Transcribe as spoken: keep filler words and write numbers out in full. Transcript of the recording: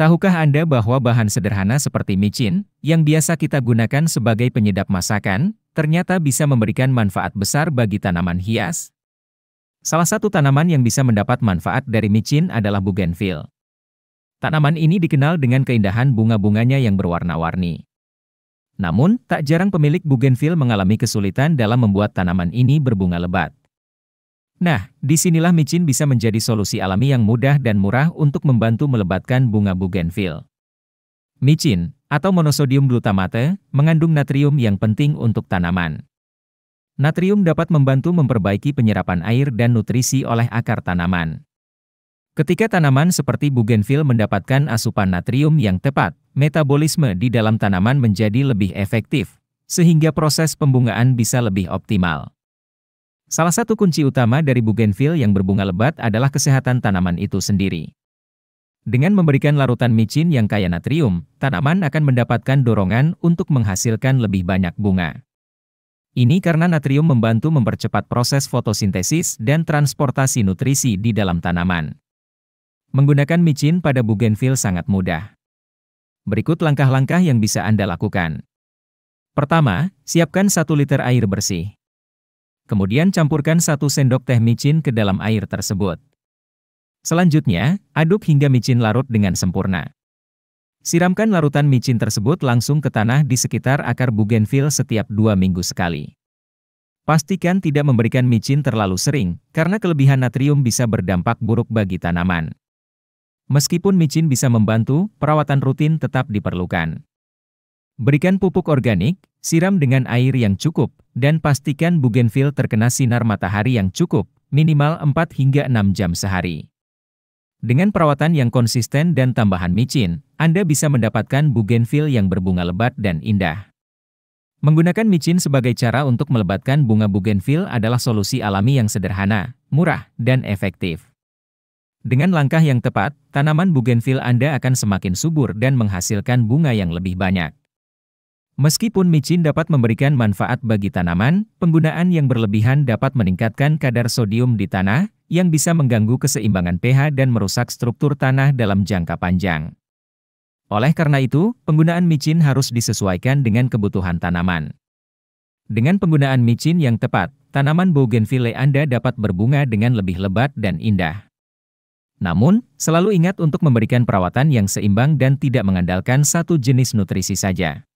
Tahukah Anda bahwa bahan sederhana seperti micin, yang biasa kita gunakan sebagai penyedap masakan, ternyata bisa memberikan manfaat besar bagi tanaman hias? Salah satu tanaman yang bisa mendapat manfaat dari micin adalah Bougenville. Tanaman ini dikenal dengan keindahan bunga-bunganya yang berwarna-warni. Namun, tak jarang pemilik Bougenville mengalami kesulitan dalam membuat tanaman ini berbunga lebat. Nah, disinilah micin bisa menjadi solusi alami yang mudah dan murah untuk membantu melebatkan bunga Bougenville. Micin, atau monosodium glutamate, mengandung natrium yang penting untuk tanaman. Natrium dapat membantu memperbaiki penyerapan air dan nutrisi oleh akar tanaman. Ketika tanaman seperti Bougenville mendapatkan asupan natrium yang tepat, metabolisme di dalam tanaman menjadi lebih efektif, sehingga proses pembungaan bisa lebih optimal. Salah satu kunci utama dari Bougenville yang berbunga lebat adalah kesehatan tanaman itu sendiri. Dengan memberikan larutan micin yang kaya natrium, tanaman akan mendapatkan dorongan untuk menghasilkan lebih banyak bunga. Ini karena natrium membantu mempercepat proses fotosintesis dan transportasi nutrisi di dalam tanaman. Menggunakan micin pada Bougenville sangat mudah. Berikut langkah-langkah yang bisa Anda lakukan. Pertama, siapkan satu liter air bersih. Kemudian campurkan satu sendok teh micin ke dalam air tersebut. Selanjutnya, aduk hingga micin larut dengan sempurna. Siramkan larutan micin tersebut langsung ke tanah di sekitar akar Bougenville setiap dua minggu sekali. Pastikan tidak memberikan micin terlalu sering, karena kelebihan natrium bisa berdampak buruk bagi tanaman. Meskipun micin bisa membantu, perawatan rutin tetap diperlukan. Berikan pupuk organik, siram dengan air yang cukup, dan pastikan Bougenville terkena sinar matahari yang cukup, minimal empat hingga enam jam sehari. Dengan perawatan yang konsisten dan tambahan micin, Anda bisa mendapatkan Bougenville yang berbunga lebat dan indah. Menggunakan micin sebagai cara untuk melebatkan bunga Bougenville adalah solusi alami yang sederhana, murah, dan efektif. Dengan langkah yang tepat, tanaman Bougenville Anda akan semakin subur dan menghasilkan bunga yang lebih banyak. Meskipun micin dapat memberikan manfaat bagi tanaman, penggunaan yang berlebihan dapat meningkatkan kadar sodium di tanah, yang bisa mengganggu keseimbangan pH dan merusak struktur tanah dalam jangka panjang. Oleh karena itu, penggunaan micin harus disesuaikan dengan kebutuhan tanaman. Dengan penggunaan micin yang tepat, tanaman Bougenville Anda dapat berbunga dengan lebih lebat dan indah. Namun, selalu ingat untuk memberikan perawatan yang seimbang dan tidak mengandalkan satu jenis nutrisi saja.